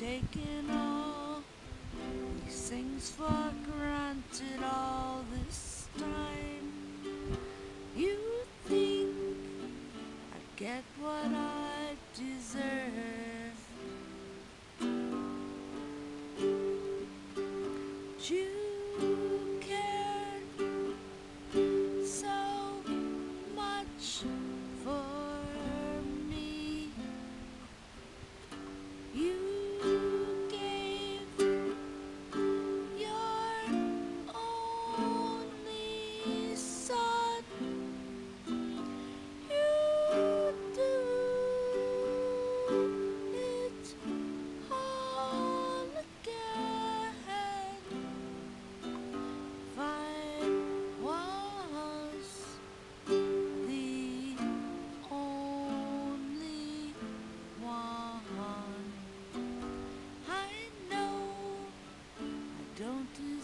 taken all these things for granted all this time. You think I'd get what I deserve, but you cared so much for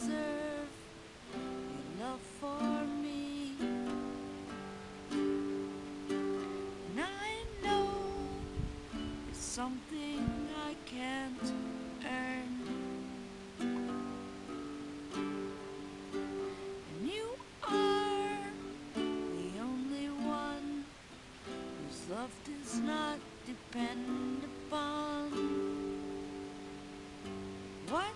deserve your love for me, and I know it's something I can't earn, and you are the only one whose love does not depend upon what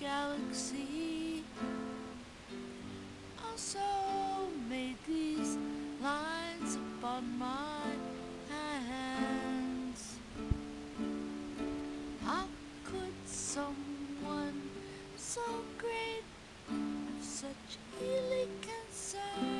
galaxy also made these lines upon my hands. How could someone so great have such healing concern?